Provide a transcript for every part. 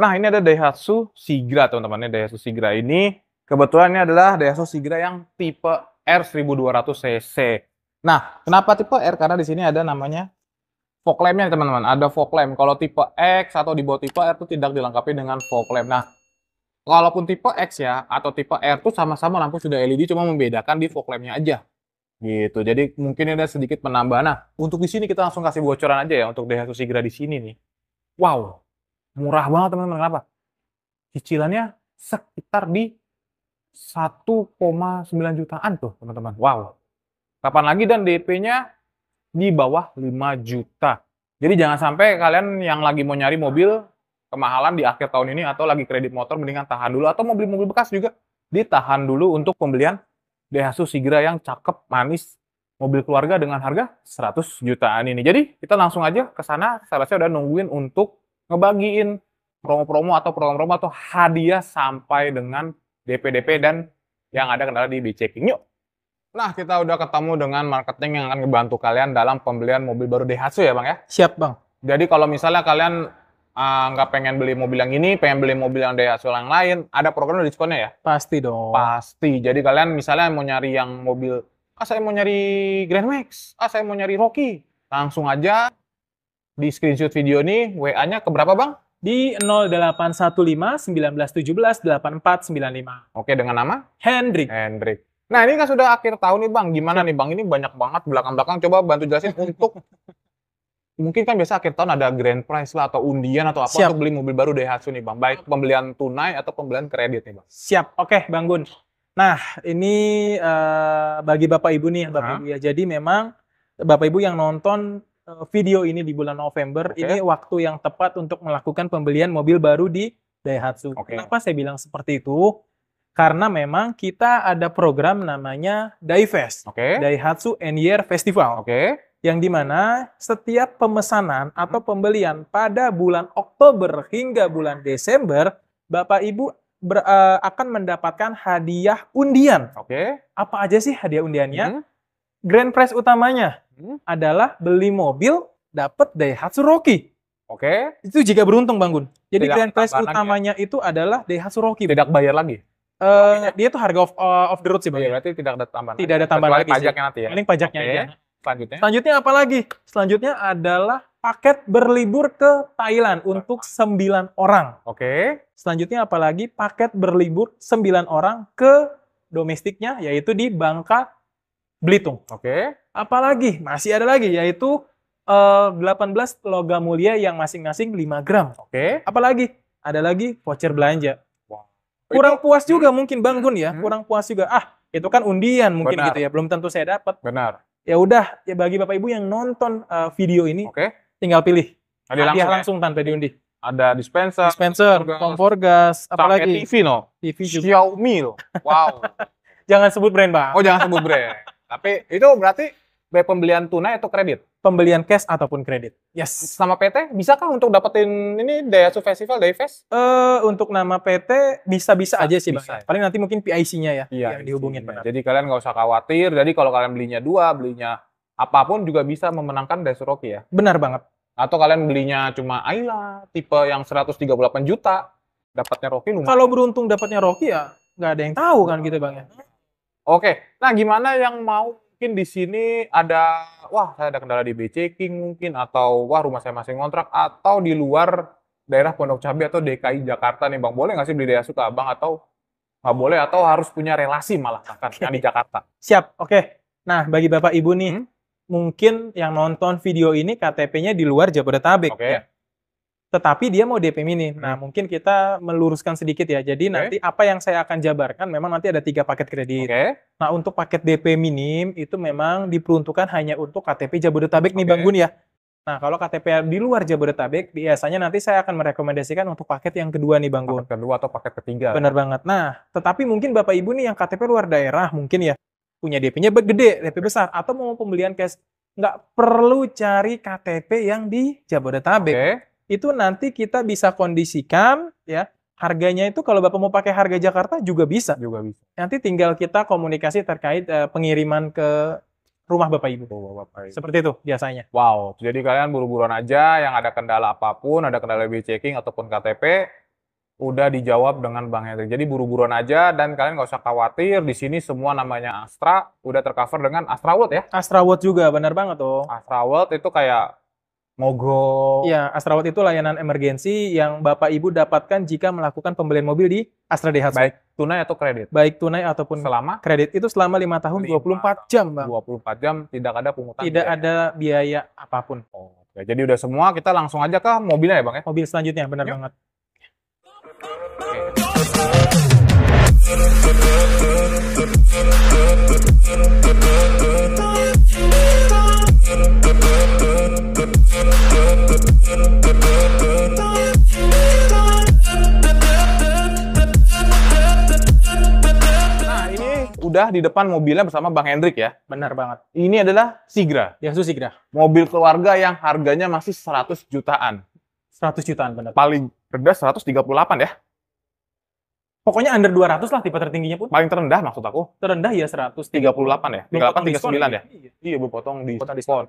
Nah, ini ada Daihatsu Sigra, teman-teman. Daihatsu Sigra ini, kebetulan ini adalah Daihatsu Sigra yang tipe R 1200cc. Nah, kenapa tipe R? Karena di sini ada namanya fog lamp-nya, teman-teman. Ada fog lamp. Kalau tipe X atau di bawah tipe R itu tidak dilengkapi dengan fog lamp. Nah, kalaupun tipe X ya, atau tipe R tuh sama-sama lampu sudah LED, cuma membedakan di fog lamp-nya aja. Gitu, jadi mungkin ada sedikit penambahan. Nah, untuk di sini kita langsung kasih bocoran aja ya, untuk Daihatsu Sigra di sini nih. Wow, murah banget teman-teman. Kenapa? Cicilannya sekitar di 1,9 jutaan tuh teman-teman. Wow. Kapan lagi, dan DP-nya di bawah 5 juta. Jadi jangan sampai kalian yang lagi mau nyari mobil kemahalan di akhir tahun ini, atau lagi kredit motor, mendingan tahan dulu. Atau mau beli mobil bekas juga, ditahan dulu untuk pembelian Daihatsu Sigra yang cakep, manis, mobil keluarga dengan harga 100 jutaan ini. Jadi kita langsung aja ke sana. Salesnya udah nungguin untuk ngebagiin promo-promo atau program-promo atau hadiah sampai dengan DP-DP dan yang ada kendala di B-checking. Yuk! Nah, kita udah ketemu dengan marketing yang akan ngebantu kalian dalam pembelian mobil baru Daihatsu ya Bang ya? Siap Bang. Jadi kalau misalnya kalian nggak pengen beli mobil yang ini, pengen beli mobil yang Daihatsu yang lain, ada program diskonnya ya? Pasti dong. Pasti. Jadi kalian misalnya mau nyari yang mobil, saya mau nyari Gran Max, saya mau nyari Rocky, langsung aja di screenshot video ini, WA-nya ke berapa Bang? Di 0815 1917 8495. Oke, dengan nama? Hendrik. Hendrik. Nah, ini kan sudah akhir tahun nih Bang, gimana nih Bang? Ini banyak banget belakang-belakang, coba bantu jelasin untuk mungkin kan biasa akhir tahun ada grand prize lah, atau undian atau apa. Siap. Untuk beli mobil baru Daihatsu nih Bang, baik pembelian tunai atau pembelian kredit nih Bang. Siap, oke Bang Gun. Nah, ini bagi Bapak Ibu nih, Bapak Ibu ya. Jadi memang Bapak Ibu yang nonton video ini di bulan November, ini waktu yang tepat untuk melakukan pembelian mobil baru di Daihatsu. Kenapa saya bilang seperti itu? Karena memang kita ada program namanya DaiFest, Daihatsu End Year Festival, yang dimana setiap pemesanan atau pembelian pada bulan Oktober hingga bulan Desember, Bapak Ibu akan mendapatkan hadiah undian. Apa aja sih hadiah undiannya? Grand prize utamanya adalah beli mobil dapat Daihatsu Rocky. Itu jika beruntung Bang Gun. Jadi tidak, grand prize utamanya ya, itu adalah Daihatsu Rocky. Tidak bayar lagi. Dia tuh harga off the road sih Bang. Berarti tidak ada tambahan. Tidak ada tambahan lagi. Pajaknya nanti ya. Paling pajaknya aja. Selanjutnya. Selanjutnya apa lagi? Selanjutnya adalah paket berlibur ke Thailand untuk 9 orang. Selanjutnya apa lagi? Paket berlibur 9 orang ke domestiknya, yaitu di Bangka Belitung. Apalagi masih ada lagi, yaitu 18 logam mulia yang masing-masing 5 gram. Apalagi ada lagi voucher belanja. Kurang puas juga mungkin Bang Gun ya, kurang puas juga. Ah, itu kan undian mungkin gitu ya, belum tentu saya dapat. Benar. Ya udah, ya bagi Bapak Ibu yang nonton video ini, tinggal pilih. Hadiah langsung tanpa diundi. Ada dispenser, kompor gas, apalagi TV TV juga. Xiaomi loh. Wow. Jangan sebut brand Bang. Oh, jangan sebut brand. Tapi itu berarti pembelian tunai atau kredit? Pembelian cash ataupun kredit. Yes. Sama PT, bisakah untuk dapetin ini Daihatsu Festival, Daifest? Untuk nama PT bisa-bisa aja sih Bang. Bisa. Paling nanti mungkin PIC-nya ya, yang dihubungin. Benar. Jadi kalian nggak usah khawatir. Jadi kalau kalian belinya dua, belinya apapun juga bisa memenangkan Daihatsu Rocky ya? Benar banget. Atau kalian belinya cuma Ayla, tipe yang 138 juta, dapatnya Rocky lumayan. Kalau beruntung dapatnya Rocky ya nggak ada yang tahu kan gitu Bang ya. Nah gimana yang mau mungkin di sini ada, wah saya ada kendala di B-checking mungkin, atau wah rumah saya masih ngontrak, atau di luar daerah Pondok Cabe atau DKI Jakarta nih Bang, boleh nggak sih beli Daihatsu ke Abang, atau nggak boleh, atau harus punya relasi malah kan di Jakarta? Siap, Nah bagi Bapak Ibu nih, mungkin yang nonton video ini KTP-nya di luar Jabodetabek ya? Tetapi dia mau DP minim. Nah, mungkin kita meluruskan sedikit ya. Jadi nanti apa yang saya akan jabarkan memang nanti ada 3 paket kredit. Nah, untuk paket DP minim itu memang diperuntukkan hanya untuk KTP Jabodetabek nih Bang Gun ya. Nah, kalau KTP di luar Jabodetabek biasanya nanti saya akan merekomendasikan untuk paket yang kedua nih Bang Gun. Paket kedua atau paket ketiga. Benar banget. Nah, tetapi mungkin Bapak Ibu nih yang KTP luar daerah mungkin ya punya DP-nya gede, DP besar, atau mau pembelian cash, nggak perlu cari KTP yang di Jabodetabek. Itu nanti kita bisa kondisikan ya, harganya itu kalau Bapak mau pakai harga Jakarta juga bisa. Nanti tinggal kita komunikasi terkait pengiriman ke rumah Bapak Ibu. Seperti itu biasanya. Wow, jadi kalian buru-buruan aja, yang ada kendala apapun, ada kendala B-checking ataupun KTP, udah dijawab dengan Bang Hendrik. Jadi buru-buruan aja dan kalian nggak usah khawatir. Di sini semua namanya Astra udah tercover dengan Astra World ya. Astra World juga benar banget tuh. Astra World itu kayak mogok. Iya, Astra World itu layanan emergensi yang Bapak Ibu dapatkan jika melakukan pembelian mobil di Astra Daihatsu. Baik tunai atau kredit. Baik tunai ataupun selama kredit itu selama 5 tahun 24 jam, Bang. 24 jam tidak ada pungutan. Tidak ada biaya apapun. Oh, ya, jadi udah semua kita langsung aja ke mobilnya ya, Bang ya. Mobil selanjutnya benar banget. Nah, ini udah di depan mobilnya bersama Bang Hendrik ya. Benar banget. Ini adalah Sigra. Daihatsu Sigra. Mobil keluarga yang harganya masih 100 jutaan. 100 jutaan benar. Paling rendah 138 ya. Pokoknya under 200 lah tipe tertingginya pun. Paling terendah maksud aku. Terendah ya 138 ya. 3839 ya. Iya, berpotong di diskon.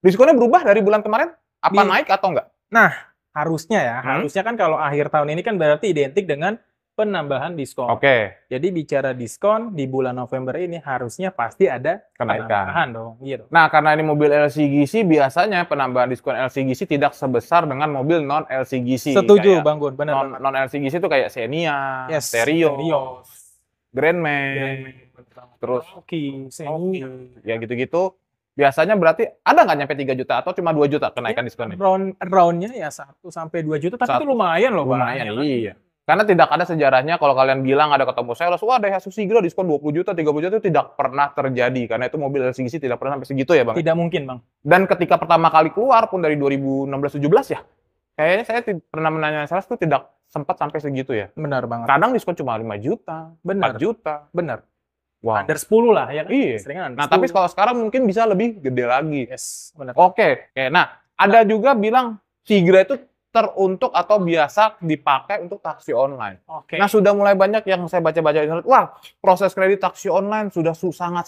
Diskonnya berubah dari bulan kemarin? Apa naik atau enggak? Nah, harusnya ya. Harusnya kan kalau akhir tahun ini kan berarti identik dengan penambahan diskon. Oke. Jadi bicara diskon di bulan November ini harusnya pasti ada kenaikan dong. Gitu. Nah, karena ini mobil LCGC biasanya penambahan diskon LCGC tidak sebesar dengan mobil non LCGC. Setuju, Bang Gun. Benar. Non LCGC itu kayak Xenia, Stereo, Grandman, terus King, Xenia, ya gitu-gitu. Biasanya berarti ada nggak nyampe 3 juta atau cuma 2 juta kenaikan ya, diskonnya? Round-nya ya 1 sampai 2 juta, tapi itu lumayan loh, Bang. Lumayan, iya. Karena tidak ada sejarahnya kalau kalian bilang ada ketemu sales, wah Daihatsu Sigra diskon 20 juta, 30 juta itu tidak pernah terjadi. Karena itu mobil LCGC tidak pernah sampai segitu ya, Bang. Tidak mungkin, Bang. Dan ketika pertama kali keluar pun dari 2016-17 ya, kayaknya saya pernah menanya sales itu tidak sempat sampai segitu ya. Benar banget. Kadang diskon cuma 5 juta, benar. 4 juta. Benar. Wow. Under 10 lah ya kan? Iya. Seringan. Nah, 10. Tapi kalau sekarang mungkin bisa lebih gede lagi. Yes, benar. Oke. Nah, ada juga bilang Sigra itu teruntuk atau biasa dipakai untuk taksi online. Oke. Nah, sudah mulai banyak yang saya baca-baca internet. Wah, proses kredit taksi online sudah sangat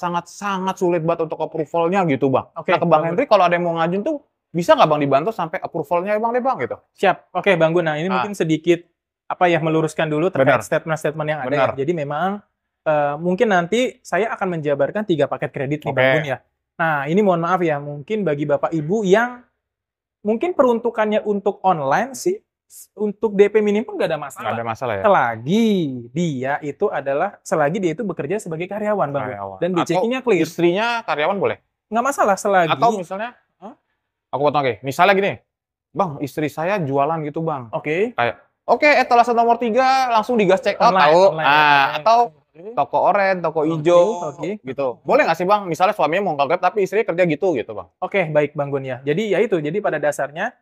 sulit banget untuk approvalnya gitu, Bang. Nah, ke Bang Hendrik kalau ada yang mau ngajuin tuh bisa nggak Bang dibantu sampai approvalnya Bang deh, Bang gitu. Siap. Oke, Bang Gun. Nah, ini mungkin sedikit apa ya meluruskan dulu terkait statement-statement yang ada. Ya. Jadi memang mungkin nanti saya akan menjabarkan 3 paket kredit nih, Bang Gun ya. Nah, ini mohon maaf ya, mungkin bagi Bapak Ibu yang mungkin peruntukannya untuk online sih, untuk DP minim pun nggak ada masalah. Nggak ada masalah ya. Selagi dia itu bekerja sebagai karyawan, Bang. Dan BCK-nya clear. Istrinya karyawan boleh? Nggak masalah, selagi. Atau misalnya, aku potong lagi. Misalnya gini, Bang, istri saya jualan gitu, Bang. Oke. Kayak, etalase nomor 3 langsung digas check out. Atau toko oranye, toko hijau, gitu. Boleh nggak sih, Bang? Misalnya suaminya mau nge-grab tapi istrinya kerja gitu, Bang. Oke, baik, Bang Gun ya. Jadi ya itu. Jadi pada dasarnya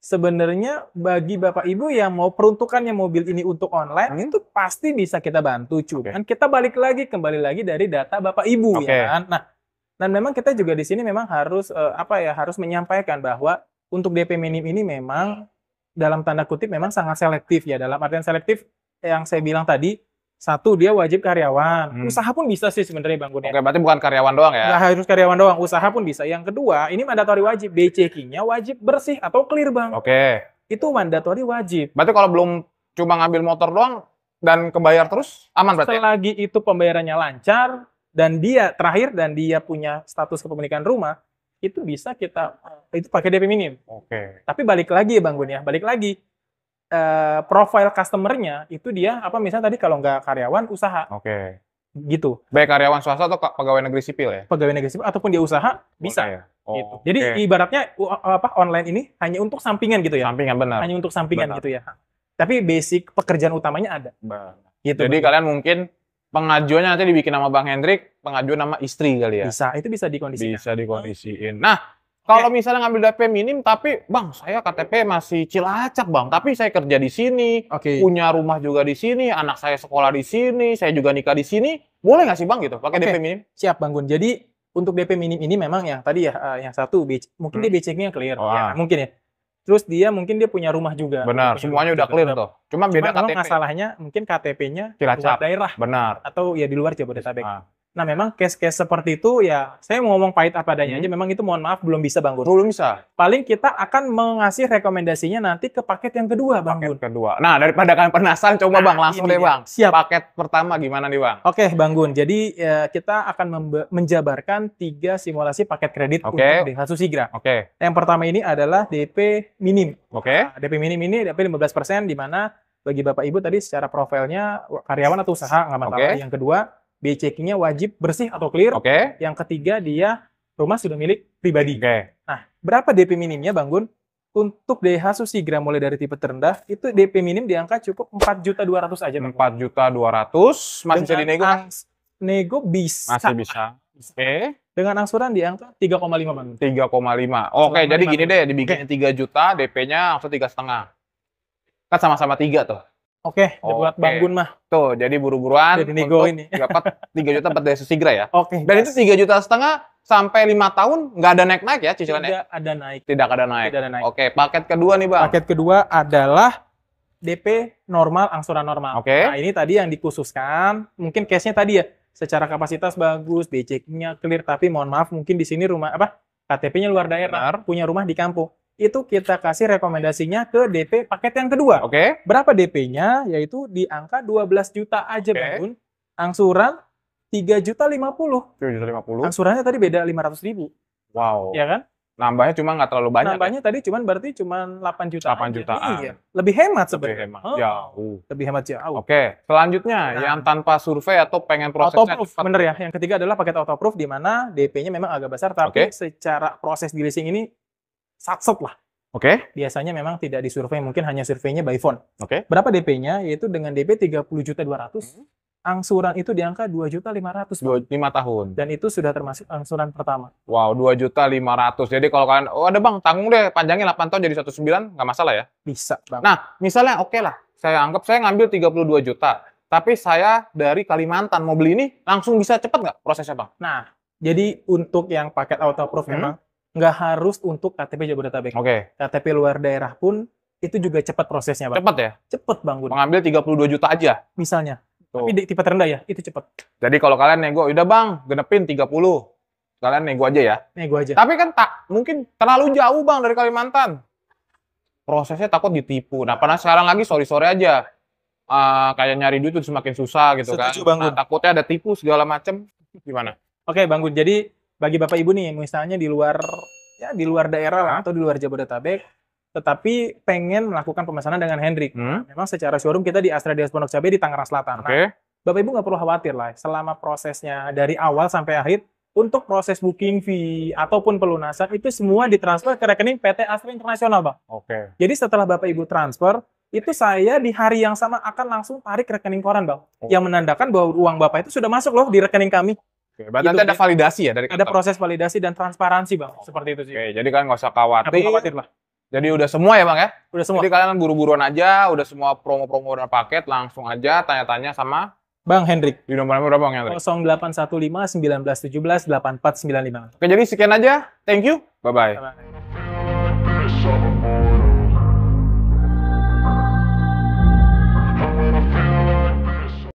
sebenarnya bagi Bapak Ibu yang mau peruntukannya mobil ini untuk online itu pasti bisa kita bantu. Cuman kita kembali lagi dari data Bapak Ibu ya. Nah, dan memang kita juga di sini memang harus harus menyampaikan bahwa untuk DP minim ini memang dalam tanda kutip memang sangat selektif ya. Dalam artian selektif yang saya bilang tadi. 1, dia wajib karyawan. Usaha pun bisa sih sebenarnya, Bang Gun. Berarti bukan karyawan doang ya? Nggak harus karyawan doang, usaha pun bisa. Yang kedua, ini mandatori wajib. BCK-nya wajib bersih atau clear, Bang. Oke. Itu mandatori wajib. Berarti kalau belum cuma ngambil motor doang dan kebayar terus, aman berarti? Selagi itu pembayarannya lancar, dan dia punya status kepemilikan rumah, itu bisa kita, itu pakai DP minim. Oke. Tapi balik lagi ya, Bang Gun ya, balik lagi. Profile customernya itu dia misalnya tadi kalau nggak karyawan usaha, gitu. Baik karyawan swasta atau pegawai negeri sipil ya? Pegawai negeri sipil ataupun dia usaha bisa. Gitu. Jadi ibaratnya online ini hanya untuk sampingan gitu ya? Sampingan benar. Hanya untuk sampingan gitu ya. Tapi basic pekerjaan utamanya ada. Gitu, jadi kalian mungkin pengajuannya nanti dibikin nama Bang Hendrik, pengajuan nama istri kali ya? Bisa, itu bisa dikondisikan. Bisa dikondisiin. Nah. Kalau misalnya ngambil DP minim, tapi Bang, saya KTP masih Cilacap, Bang. Tapi saya kerja di sini, punya rumah juga di sini, anak saya sekolah di sini, saya juga nikah di sini. Boleh nggak sih, Bang, gitu? Pakai DP minim? Siap, Bang Gun. Jadi untuk DP minim ini memang yang tadi ya, yang 1, mungkin dia BCK-nya clear, ya, mungkin ya. Terus dia mungkin dia punya rumah juga. Benar, semuanya udah clear tuh. Cuma beda KTP. Masalahnya mungkin KTP-nya Cilacap daerah. Benar. Atau ya di luar Jabodetabek. Nah, memang case-case seperti itu ya, saya mau ngomong pahit apa adanya aja, memang itu mohon maaf belum bisa Bang Gun. Belum bisa. Paling kita akan mengasih rekomendasinya nanti ke paket yang kedua Bang Gun. Paket kedua. Nah, daripada kalian penasaran, coba Bang langsung deh Bang. Siap. Paket pertama gimana nih Bang? Oke Bang Gun, jadi kita akan menjabarkan 3 simulasi paket kredit untuk Daihatsu Sigra. Oke. Yang pertama ini adalah DP minim. Oke. DP minim ini DP 15% di mana bagi Bapak Ibu tadi secara profilnya karyawan atau usaha nggak masalah. Yang kedua, biaya checking-nya wajib bersih atau clear. Yang ketiga, dia rumah sudah milik pribadi. Nah, berapa DP minimnya Bang Gun? Untuk Daihatsu Sigra mulai dari tipe terendah, itu DP minim di angka cukup 4.200.000 aja. 4.200.000 masih bisa dinego? Nego bisa. Masih bisa. Dengan angsuran di angka 3,5 Bang. 3,5. Oke, jadi gini deh, dibikin 3 juta, DP-nya langsung 3,5. Kan sama-sama 3 tuh. Oke, buat Bang Gun mah. Tuh, jadi buru-buruan untuk ini. Dapat 3 juta dapat Daihatsu Sigra ya. Dan itu 3,5 juta sampai 5 tahun nggak ada naik-naik ya cicilannya? Tidak ada naik. Tidak ada naik. Tidak ada naik. Oke, paket kedua nih Bang. Paket kedua adalah DP normal, angsuran normal. Nah, ini tadi yang dikhususkan, mungkin case-nya tadi ya, secara kapasitas bagus, BCK-nya clear, tapi mohon maaf mungkin di sini rumah KTP-nya luar daerah, punya rumah di kampung. Itu kita kasih rekomendasinya ke DP paket yang kedua. Berapa DP-nya? Yaitu di angka 12 juta aja Bang Gun. Angsuran 3.050.000. 3.050.000. Angsurannya tadi beda 500.000. Wow. Iya kan? Nambahnya cuma nggak terlalu banyak. Nambahnya tadi cuman berarti cuma 8 jutaan. 8 jutaan. Iya. Lebih hemat sebenarnya. Jauh. Lebih hemat jauh. Selanjutnya yang tanpa survei atau pengen prosesnya autoproof. Bener ya. Yang ketiga adalah paket autoproof di mana DP-nya memang agak besar tapi secara proses di leasing ini satset lah. Biasanya memang tidak disurvei, mungkin hanya surveinya by phone. Berapa DP-nya? Yaitu dengan DP 30.200.000. Angsuran itu di angka 2.500.000. 5 tahun. Dan itu sudah termasuk angsuran pertama. Wow, 2.500.000. Jadi kalau kalian, oh ada Bang, tanggung deh panjangnya 8 tahun jadi 1.9, nggak masalah ya? Bisa Bang. Nah, misalnya lah, saya anggap saya ngambil 32 juta, tapi saya dari Kalimantan mau beli ini, langsung bisa cepat nggak prosesnya Bang? Nah, jadi untuk yang paket autoproof memang nggak harus untuk KTP Jabodetabek. KTP luar daerah pun itu juga cepat prosesnya Bang. Cepat ya? Cepat Bang Gun. Mengambil 32 juta aja? Misalnya. Tapi di tipe terendah ya, itu cepat. Jadi kalau kalian nego, udah Bang, genepin 30. Kalian nego aja ya? Nego aja. Tapi kan tak mungkin terlalu jauh Bang dari Kalimantan. Prosesnya takut ditipu. Nah, karena sekarang lagi sore-sore aja. Kayak nyari duit itu semakin susah gitu kan. Setuju Bang Gun. Nah, takutnya ada tipu segala macem. Gimana? Oke Bang Gun, jadi bagi Bapak Ibu nih, misalnya di luar daerah lah, atau di luar Jabodetabek, tetapi pengen melakukan pemesanan dengan Hendrik. Memang secara showroom kita di Astra Daihatsu Pondok Cabe di Tangerang Selatan. Nah, Bapak Ibu nggak perlu khawatir lah, selama prosesnya dari awal sampai akhir, untuk proses booking fee ataupun pelunasan itu semua ditransfer ke rekening PT Astra Internasional, Bang. Jadi setelah Bapak Ibu transfer, itu saya di hari yang sama akan langsung tarik rekening koran, Bang. Yang menandakan bahwa uang Bapak itu sudah masuk loh di rekening kami. Berarti ada validasi ya dari kantor? Ada proses validasi dan transparansi Bang, seperti itu sih. Jadi kalian nggak usah khawatir. Nggak khawatir lah. Jadi udah semua ya Bang ya? Udah semua. Jadi kalian buru-buruan aja, udah semua promo-promo dan paket, langsung aja tanya-tanya sama Bang Hendrik. Di nomor berapa Bang Hendrik? 0815 1917 8495. Oke, jadi sekian aja. Thank you. Bye-bye.